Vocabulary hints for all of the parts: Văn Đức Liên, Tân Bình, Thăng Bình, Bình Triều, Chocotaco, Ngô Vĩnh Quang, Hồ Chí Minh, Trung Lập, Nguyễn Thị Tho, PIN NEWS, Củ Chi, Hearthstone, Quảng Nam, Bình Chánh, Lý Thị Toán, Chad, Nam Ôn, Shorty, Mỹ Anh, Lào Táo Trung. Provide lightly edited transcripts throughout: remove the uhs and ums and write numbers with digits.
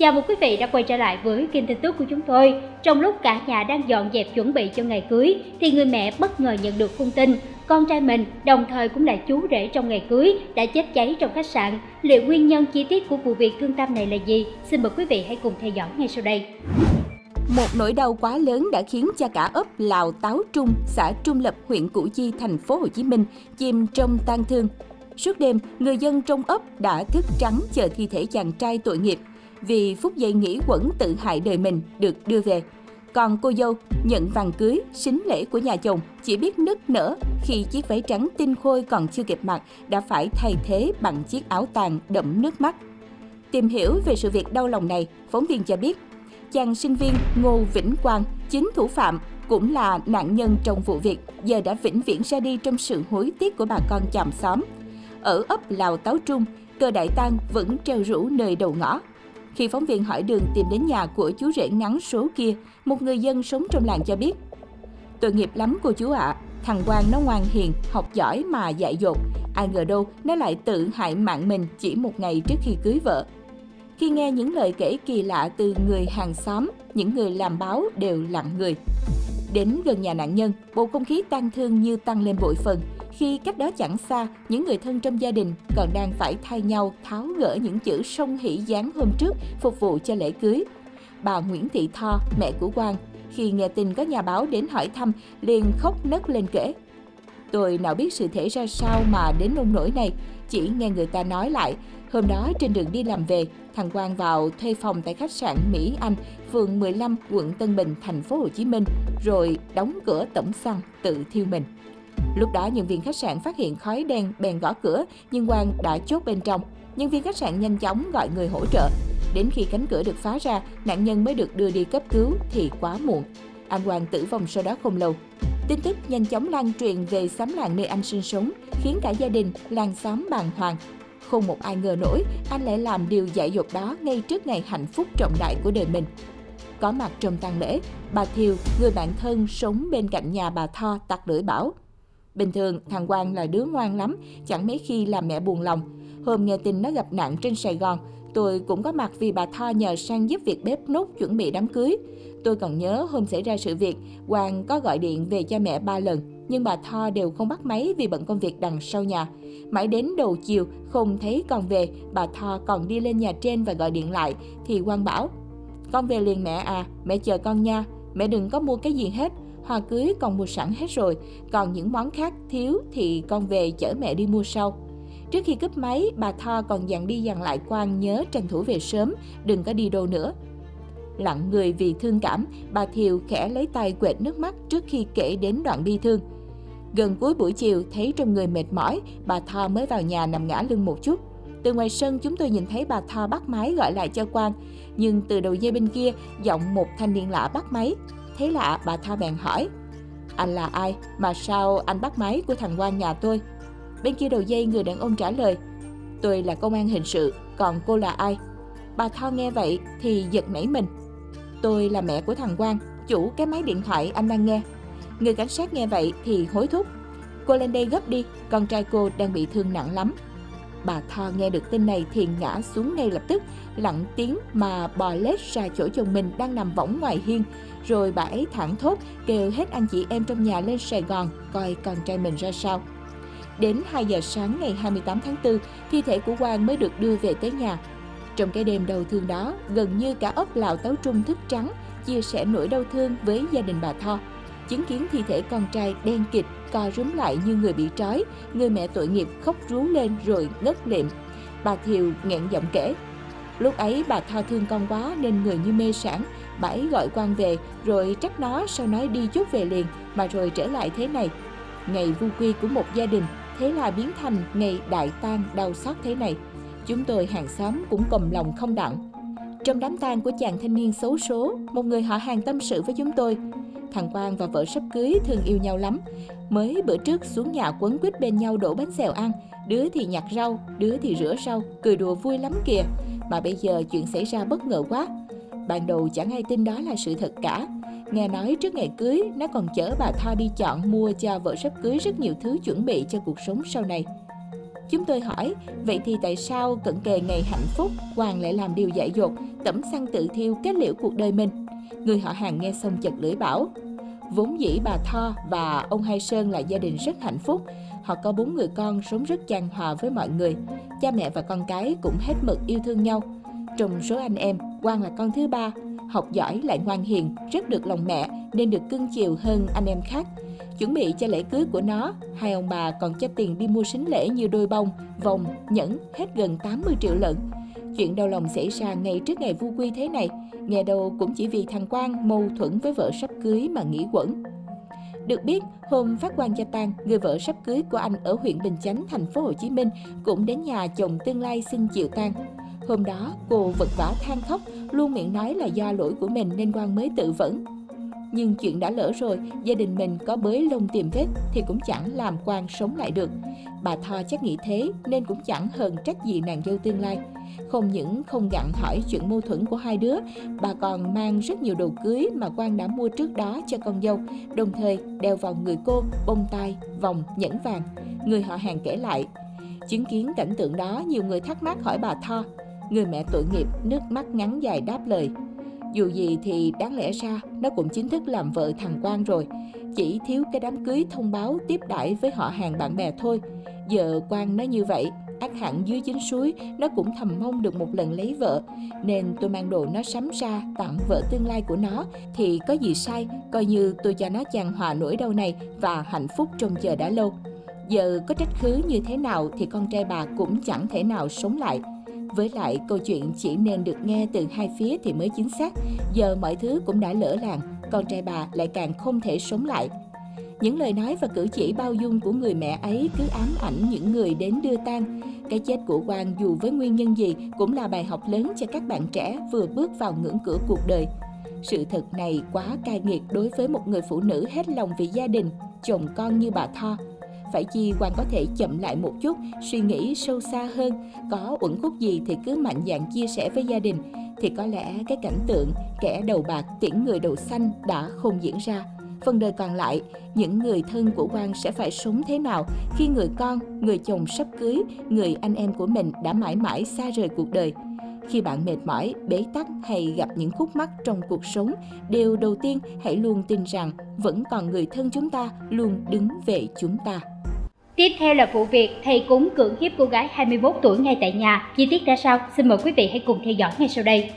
Chào mừng quý vị đã quay trở lại với kênh tin tức của chúng tôi. Trong lúc cả nhà đang dọn dẹp chuẩn bị cho ngày cưới, thì người mẹ bất ngờ nhận được thông tin con trai mình, đồng thời cũng là chú rể trong ngày cưới, đã chết cháy trong khách sạn. Liệu nguyên nhân chi tiết của vụ việc thương tâm này là gì? Xin mời quý vị hãy cùng theo dõi ngay sau đây. Một nỗi đau quá lớn đã khiến cha cả ấp Lào Táo Trung, xã Trung Lập, huyện Củ Chi, thành phố Hồ Chí Minh chìm trong tang thương. Suốt đêm, người dân trong ấp đã thức trắng chờ thi thể chàng trai tội nghiệp vì phút giây nghĩ quẩn tự hại đời mình được đưa về. Còn cô dâu nhận vàng cưới, sính lễ của nhà chồng chỉ biết nức nở khi chiếc váy trắng tinh khôi còn chưa kịp mặc đã phải thay thế bằng chiếc áo tàng đẫm nước mắt. Tìm hiểu về sự việc đau lòng này, phóng viên cho biết chàng sinh viên Ngô Vĩnh Quang, chính thủ phạm cũng là nạn nhân trong vụ việc, giờ đã vĩnh viễn ra đi trong sự hối tiếc của bà con chòm xóm. Ở ấp Lào Táo Trung, cờ đại tang vẫn treo rũ nơi đầu ngõ. Khi phóng viên hỏi đường tìm đến nhà của chú rể ngắn số kia, một người dân sống trong làng cho biết: "Tội nghiệp lắm cô chú ạ, thằng Quang nó ngoan hiền, học giỏi mà dại dột. Ai ngờ đâu nó lại tự hại mạng mình chỉ một ngày trước khi cưới vợ." Khi nghe những lời kể kỳ lạ từ người hàng xóm, những người làm báo đều lặng người. Đến gần nhà nạn nhân, bầu không khí tang thương như tăng lên bội phần. Khi cách đó chẳng xa, những người thân trong gia đình còn đang phải thay nhau tháo gỡ những chữ song hỷ dán hôm trước phục vụ cho lễ cưới. Bà Nguyễn Thị Tho, mẹ của Quang, khi nghe tin có nhà báo đến hỏi thăm, liền khóc nấc lên kể: "Tôi nào biết sự thể ra sao mà đến nông nỗi này, chỉ nghe người ta nói lại. Hôm đó trên đường đi làm về, thằng Quang vào thuê phòng tại khách sạn Mỹ Anh, phường 15, quận Tân Bình, thành phố Hồ Chí Minh, rồi đóng cửa tẩm xăng tự thiêu mình. Lúc đó nhân viên khách sạn phát hiện khói đen bèn gõ cửa, nhưng Quang đã chốt bên trong. Nhân viên khách sạn nhanh chóng gọi người hỗ trợ. Đến khi cánh cửa được phá ra, nạn nhân mới được đưa đi cấp cứu thì quá muộn. Anh Quang tử vong sau đó không lâu." Tin tức nhanh chóng lan truyền về xóm làng nơi anh sinh sống, khiến cả gia đình làng xóm bàng hoàng. Không một ai ngờ nổi, anh lại làm điều dại dột đó ngay trước ngày hạnh phúc trọng đại của đời mình. Có mặt trong tang lễ, bà Thiều, người bạn thân sống bên cạnh nhà bà Tho, tặc lưỡi bảo: "Bình thường, thằng Quang là đứa ngoan lắm, chẳng mấy khi làm mẹ buồn lòng. Hôm nghe tin nó gặp nạn trên Sài Gòn, tôi cũng có mặt vì bà Tho nhờ sang giúp việc bếp núc chuẩn bị đám cưới. Tôi còn nhớ hôm xảy ra sự việc, Quang có gọi điện về cho mẹ 3 lần, nhưng bà Tho đều không bắt máy vì bận công việc đằng sau nhà. Mãi đến đầu chiều, không thấy con về, bà Tho còn đi lên nhà trên và gọi điện lại, thì Quang bảo: Con về liền mẹ à, mẹ chờ con nha, mẹ đừng có mua cái gì hết. Hoa cưới con mua sẵn hết rồi, còn những món khác thiếu thì con về chở mẹ đi mua sau." Trước khi cúp máy, bà Tho còn dặn đi dặn lại Quang nhớ tranh thủ về sớm, đừng có đi đâu nữa. Lặng người vì thương cảm, bà Thiều khẽ lấy tay quệt nước mắt trước khi kể đến đoạn bi thương. Gần cuối buổi chiều, thấy trong người mệt mỏi, bà Tho mới vào nhà nằm ngã lưng một chút. Từ ngoài sân chúng tôi nhìn thấy bà Tho bắt máy gọi lại cho Quang, nhưng từ đầu dây bên kia giọng một thanh niên lạ bắt máy. Thấy lạ, bà Tho bèn hỏi: "Anh là ai mà sao anh bắt máy của thằng Quang nhà tôi?" Bên kia đầu dây, người đàn ông trả lời: "Tôi là công an hình sự, còn cô là ai?" Bà Tho nghe vậy thì giật nảy mình: "Tôi là mẹ của thằng Quang, chủ cái máy điện thoại anh đang nghe." Người cảnh sát nghe vậy thì hối thúc: "Cô lên đây gấp đi, con trai cô đang bị thương nặng lắm." Bà Tho nghe được tin này thì ngã xuống ngay lập tức, lặng tiếng mà bò lết ra chỗ chồng mình đang nằm võng ngoài hiên. Rồi bà ấy thẳng thốt kêu hết anh chị em trong nhà lên Sài Gòn coi con trai mình ra sao. Đến 2 giờ sáng ngày 28 tháng 4, thi thể của Quang mới được đưa về tới nhà. Trong cái đêm đau thương đó, gần như cả ấp Lào Táo Trung thức trắng, chia sẻ nỗi đau thương với gia đình bà Tho. Chứng kiến thi thể con trai đen kịt, co rúm lại như người bị trói, người mẹ tội nghiệp khóc rú lên rồi ngất lịm. Bà Thiều nghẹn giọng kể: "Lúc ấy bà Tho thương con quá nên người như mê sảng, bà ấy gọi Quang về rồi trách nó sao nói đi chút về liền mà rồi trở lại thế này. Ngày vu quy của một gia đình, thế là biến thành ngày đại tang đau xót thế này. Chúng tôi hàng xóm cũng cầm lòng không đặng." Trong đám tang của chàng thanh niên xấu số, một người họ hàng tâm sự với chúng tôi: "Thằng Quang và vợ sắp cưới thương yêu nhau lắm. Mới bữa trước xuống nhà quấn quýt bên nhau đổ bánh xèo ăn, đứa thì nhặt rau, đứa thì rửa rau, cười đùa vui lắm kìa. Mà bây giờ chuyện xảy ra bất ngờ quá. Ban đầu chẳng ai tin đó là sự thật cả. Nghe nói trước ngày cưới, nó còn chở bà Tho đi chọn mua cho vợ sắp cưới rất nhiều thứ chuẩn bị cho cuộc sống sau này." Chúng tôi hỏi, vậy thì tại sao cận kề ngày hạnh phúc, Hoàng lại làm điều dại dột, tẩm xăng tự thiêu kết liễu cuộc đời mình? Người họ hàng nghe xong chật lưỡi bảo, vốn dĩ bà Tho và ông Hai Sơn là gia đình rất hạnh phúc. Họ có 4 người con sống rất chan hòa với mọi người. Cha mẹ và con cái cũng hết mực yêu thương nhau. Trong số anh em, Quang là con thứ ba, học giỏi lại ngoan hiền, rất được lòng mẹ nên được cưng chiều hơn anh em khác. Chuẩn bị cho lễ cưới của nó, hai ông bà còn cho tiền đi mua sính lễ như đôi bông, vòng, nhẫn, hết gần 80 triệu lận. Chuyện đau lòng xảy ra ngay trước ngày vu quy thế này, nghe đâu cũng chỉ vì thằng Quang mâu thuẫn với vợ sắp cưới mà nghĩ quẩn. Được biết, hôm phát quan cho tang, người vợ sắp cưới của anh ở huyện Bình Chánh, thành phố Hồ Chí Minh cũng đến nhà chồng tương lai xin chịu tang. Hôm đó, cô vật vã than khóc, luôn miệng nói là do lỗi của mình nên Quang mới tự vẫn. Nhưng chuyện đã lỡ rồi, gia đình mình có bới lông tìm vết thì cũng chẳng làm Quang sống lại được. Bà Tho chắc nghĩ thế nên cũng chẳng hờn trách gì nàng dâu tương lai. Không những không gặn hỏi chuyện mâu thuẫn của hai đứa, bà còn mang rất nhiều đồ cưới mà Quang đã mua trước đó cho con dâu, đồng thời đeo vào người cô bông tai, vòng, nhẫn vàng. Người họ hàng kể lại, chứng kiến cảnh tượng đó nhiều người thắc mắc hỏi bà Tho. Người mẹ tội nghiệp nước mắt ngắn dài đáp lời, dù gì thì đáng lẽ ra nó cũng chính thức làm vợ thằng Quang rồi, chỉ thiếu cái đám cưới thông báo tiếp đãi với họ hàng bạn bè thôi. Giờ Quang nói như vậy, ắt hẳn dưới chính suối nó cũng thầm mong được một lần lấy vợ, nên tôi mang đồ nó sắm ra tặng vợ tương lai của nó thì có gì sai, coi như tôi cho nó chan hòa nỗi đau này và hạnh phúc trông chờ đã lâu. Giờ có trách khứ như thế nào thì con trai bà cũng chẳng thể nào sống lại. Với lại, câu chuyện chỉ nên được nghe từ hai phía thì mới chính xác. Giờ mọi thứ cũng đã lỡ làng, con trai bà lại càng không thể sống lại. Những lời nói và cử chỉ bao dung của người mẹ ấy cứ ám ảnh những người đến đưa tang. Cái chết của Quang dù với nguyên nhân gì cũng là bài học lớn cho các bạn trẻ vừa bước vào ngưỡng cửa cuộc đời. Sự thật này quá cay nghiệt đối với một người phụ nữ hết lòng vì gia đình, chồng con như bà Tho. Phải chi Quang có thể chậm lại một chút, suy nghĩ sâu xa hơn, có uẩn khúc gì thì cứ mạnh dạn chia sẻ với gia đình, thì có lẽ cái cảnh tượng kẻ đầu bạc tiễn người đầu xanh đã không diễn ra. Phần đời còn lại, những người thân của Quang sẽ phải sống thế nào khi người con, người chồng sắp cưới, người anh em của mình đã mãi mãi xa rời cuộc đời. Khi bạn mệt mỏi, bế tắc hay gặp những khúc mắc trong cuộc sống, điều đầu tiên hãy luôn tin rằng vẫn còn người thân chúng ta luôn đứng về chúng ta. Tiếp theo là vụ việc thầy cúng cưỡng hiếp cô gái 21 tuổi ngay tại nhà. Chi tiết ra sao? Xin mời quý vị hãy cùng theo dõi ngay sau đây.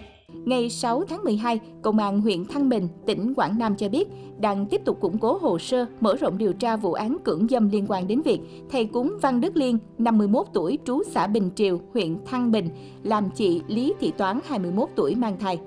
Ngày 6 tháng 12, Công an huyện Thăng Bình, tỉnh Quảng Nam cho biết đang tiếp tục củng cố hồ sơ, mở rộng điều tra vụ án cưỡng dâm liên quan đến việc thầy cúng Văn Đức Liên, 51 tuổi, trú xã Bình Triều, huyện Thăng Bình, làm chị Lý Thị Toán, 21 tuổi, mang thai.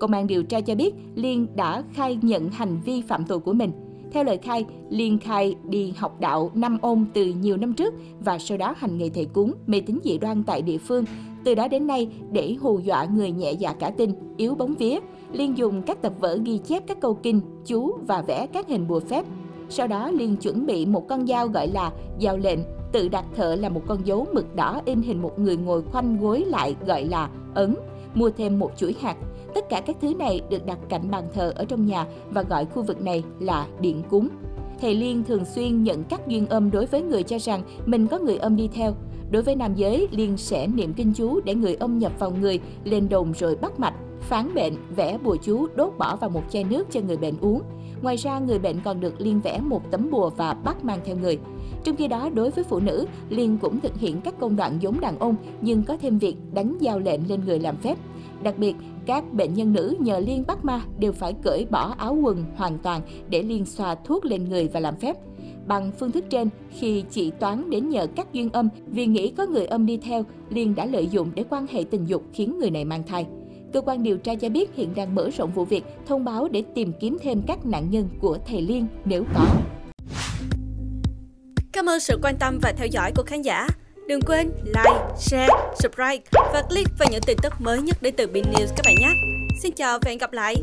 Công an điều tra cho biết Liên đã khai nhận hành vi phạm tội của mình. Theo lời khai, Liên khai đi học đạo Nam Ôn từ nhiều năm trước và sau đó hành nghề thầy cúng, mê tín dị đoan tại địa phương. Từ đó đến nay, để hù dọa người nhẹ dạ cả tin, yếu bóng vía, Liên dùng các tập vở ghi chép các câu kinh, chú và vẽ các hình bùa phép. Sau đó, Liên chuẩn bị một con dao gọi là dao lệnh, tự đặt thợ là một con dấu mực đỏ in hình một người ngồi khoanh gối lại gọi là ấn, mua thêm một chuỗi hạt. Tất cả các thứ này được đặt cạnh bàn thờ ở trong nhà và gọi khu vực này là điện cúng. Thầy Liên thường xuyên nhận các duyên âm đối với người cho rằng mình có người âm đi theo. Đối với nam giới, Liên sẽ niệm kinh chú để người âm nhập vào người, lên đồn rồi bắt mạch, phán bệnh, vẽ bùa chú, đốt bỏ vào một chai nước cho người bệnh uống. Ngoài ra, người bệnh còn được Liên vẽ một tấm bùa và bắt mang theo người. Trong khi đó, đối với phụ nữ, Liên cũng thực hiện các công đoạn giống đàn ông nhưng có thêm việc đánh dao lệnh lên người làm phép. Đặc biệt, các bệnh nhân nữ nhờ Liên bắt ma đều phải cởi bỏ áo quần hoàn toàn để Liên xoa thuốc lên người và làm phép. Bằng phương thức trên, khi chị Toán đến nhờ các duyên âm vì nghĩ có người âm đi theo, Liên đã lợi dụng để quan hệ tình dục khiến người này mang thai. Cơ quan điều tra cho biết hiện đang mở rộng vụ việc, thông báo để tìm kiếm thêm các nạn nhân của thầy Liên nếu có. Cảm ơn sự quan tâm và theo dõi của khán giả. Đừng quên like, share, subscribe và click vào những tin tức mới nhất đến từ PIN NEWS các bạn nhé. Xin chào và hẹn gặp lại!